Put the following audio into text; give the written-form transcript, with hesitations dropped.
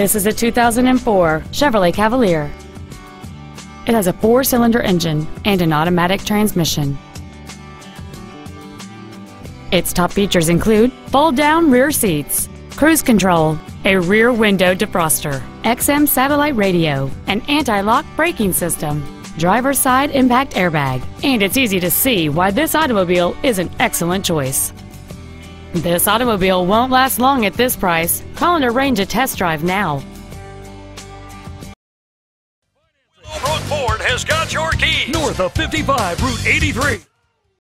This is a 2004 Chevrolet Cavalier. It has a 4-cylinder engine and an automatic transmission. Its top features include fold-down rear seats, cruise control, a rear window defroster, XM satellite radio, an anti-lock braking system, driver's side impact airbag, and it's easy to see why this automobile is an excellent choice. This automobile won't last long at this price. Call and arrange a test drive now. Willowbrook Ford has got your keys. North of 55 Route 83.